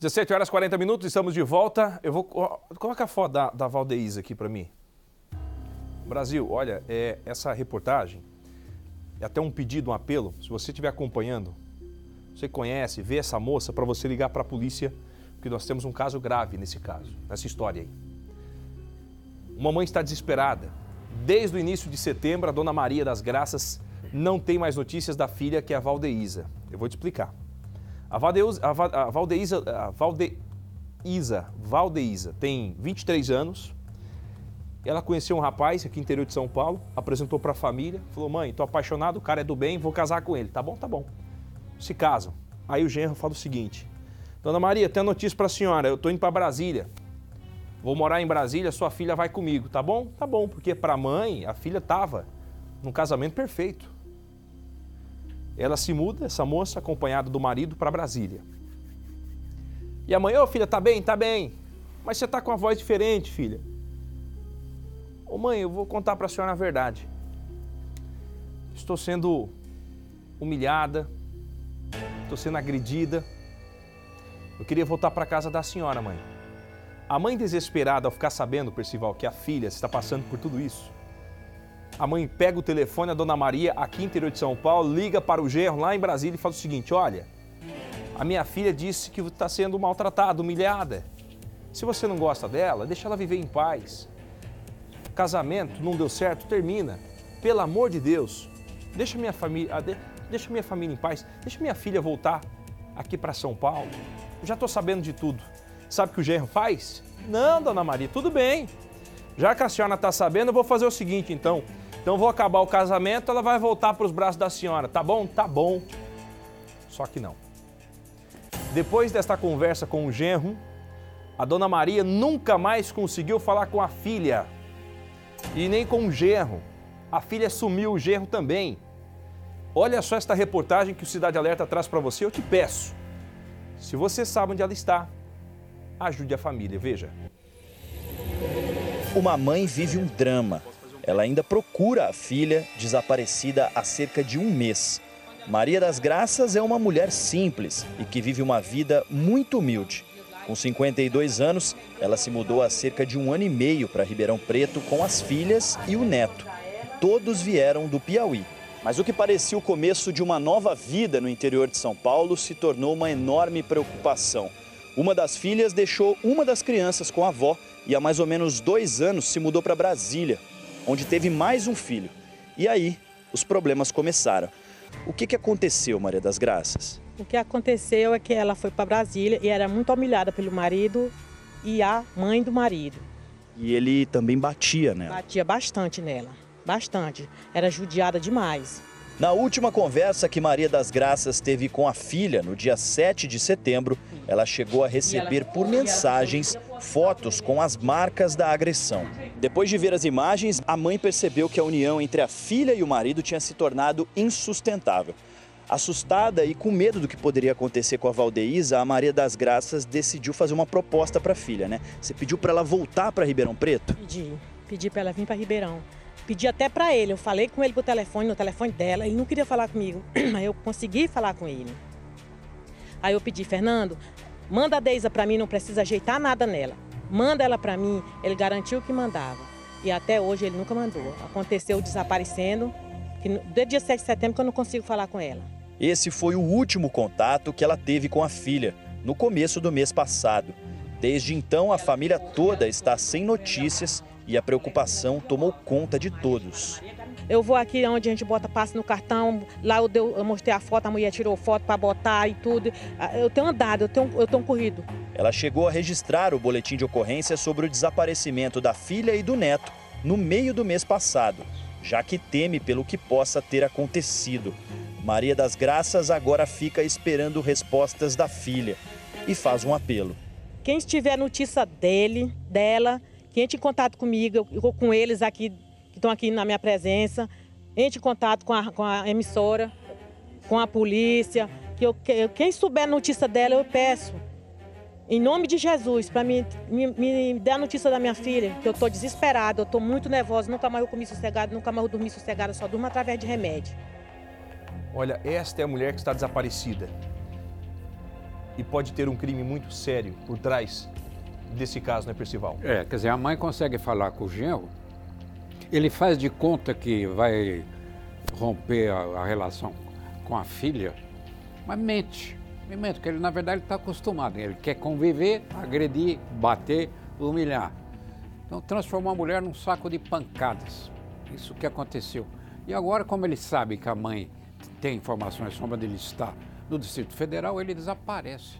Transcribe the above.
17h40, estamos de volta. Eu vou colocar a foto da Valdeísa aqui para mim. Brasil, olha, essa reportagem é até um pedido, um apelo. Se você estiver acompanhando, você conhece, vê essa moça, para você ligar para a polícia, porque nós temos um caso grave nessa história aí. Uma mãe está desesperada. Desde o início de setembro, a dona Maria das Graças não tem mais notícias da filha, que é a Valdeísa. Eu vou te explicar. A Valdeísa tem 23 anos. Ela conheceu um rapaz aqui no interior de São Paulo, apresentou para a família, falou: mãe, tô apaixonado, o cara é do bem, vou casar com ele. Tá bom, tá bom. Se casam. Aí o genro fala o seguinte: dona Maria, tenho notícia para a senhora, eu tô indo para Brasília. Vou morar em Brasília, sua filha vai comigo, tá bom? Tá bom, porque para a mãe, a filha tava num casamento perfeito. Ela se muda, essa moça, acompanhada do marido, para Brasília. E a mãe: ô filha, tá bem? Tá bem. Mas você tá com a voz diferente, filha. Ô mãe, eu vou contar para a senhora a verdade. Estou sendo humilhada, estou sendo agredida. Eu queria voltar para casa da senhora, mãe. A mãe, desesperada ao ficar sabendo, Percival, que a filha está passando por tudo isso, a mãe pega o telefone, a dona Maria, aqui no interior de São Paulo, liga para o genro lá em Brasília e fala o seguinte: olha, a minha filha disse que está sendo maltratada, humilhada. Se você não gosta dela, deixa ela viver em paz. Casamento não deu certo, termina. Pelo amor de Deus, deixa minha família em paz, deixa minha filha voltar aqui para São Paulo. Eu já estou sabendo de tudo. Sabe o que o genro faz? Não, dona Maria, tudo bem. Já que a senhora está sabendo, eu vou fazer o seguinte, então. Então vou acabar o casamento, ela vai voltar para os braços da senhora, tá bom? Tá bom. Só que não. Depois desta conversa com o genro, a dona Maria nunca mais conseguiu falar com a filha. E nem com o genro. A filha sumiu, o genro também. Olha só esta reportagem que o Cidade Alerta traz para você. Eu te peço, se você sabe onde ela está, ajude a família. Veja. Uma mãe vive um drama. Ela ainda procura a filha, desaparecida há cerca de um mês. Maria das Graças é uma mulher simples e que vive uma vida muito humilde. Com 52 anos, ela se mudou há cerca de um ano e meio para Ribeirão Preto com as filhas e o neto. Todos vieram do Piauí. Mas o que parecia o começo de uma nova vida no interior de São Paulo se tornou uma enorme preocupação. Uma das filhas deixou uma das crianças com a avó e há mais ou menos 2 anos se mudou para Brasília, onde teve mais um filho. E aí, os problemas começaram. O que aconteceu, Maria das Graças? O que aconteceu é que ela foi para Brasília e era muito humilhada pelo marido e a mãe do marido. E ele também batia nela? Batia bastante nela, bastante. Era judiada demais. Na última conversa que Maria das Graças teve com a filha, no dia 7 de setembro, ela chegou a receber por mensagens fotos com as marcas da agressão. Depois de ver as imagens, a mãe percebeu que a união entre a filha e o marido tinha se tornado insustentável. Assustada e com medo do que poderia acontecer com a Valdeísa, a Maria das Graças decidiu fazer uma proposta para a filha, né? Você pediu para ela voltar para Ribeirão Preto? Pedi para ela vir para Ribeirão. Pedi até para ele, eu falei com ele por telefone, no telefone dela, ele não queria falar comigo, mas eu consegui falar com ele. Aí eu pedi: Fernando, manda a Deisa para mim, não precisa ajeitar nada nela. Manda ela para mim, ele garantiu que mandava. E até hoje ele nunca mandou. Aconteceu desaparecendo, desde o dia 7 de setembro que eu não consigo falar com ela. Esse foi o último contato que ela teve com a filha, no começo do mês passado. Desde então, a família toda está sem notícias e a preocupação tomou conta de todos. Eu vou aqui onde a gente bota passe no cartão, lá eu mostrei a foto, a mulher tirou foto para botar e tudo. Eu tenho andado, eu tenho corrido. Ela chegou a registrar o boletim de ocorrência sobre o desaparecimento da filha e do neto no meio do mês passado, já que teme pelo que possa ter acontecido. Maria das Graças agora fica esperando respostas da filha e faz um apelo. Quem tiver notícia dela, que entre em contato comigo, eu com eles aqui, que estão aqui na minha presença, entre em contato com a emissora, com a polícia, que quem souber notícia dela, eu peço, em nome de Jesus, para me dar a notícia da minha filha, que eu estou desesperada, eu estou muito nervosa, nunca mais eu comi sossegado, nunca mais eu dormi sossegada, só durmo através de remédio. Olha, esta é a mulher que está desaparecida. e pode ter um crime muito sério por trás desse caso, né, Percival? É, quer dizer, a mãe consegue falar com o genro, ele faz de conta que vai romper a relação com a filha, mas mente, porque ele, na verdade, está acostumado, ele quer conviver, agredir, bater, humilhar. Então, transformou a mulher num saco de pancadas, isso que aconteceu. E agora, como ele sabe que a mãe tem informações sobre onde ele está no Distrito Federal, ele desaparece.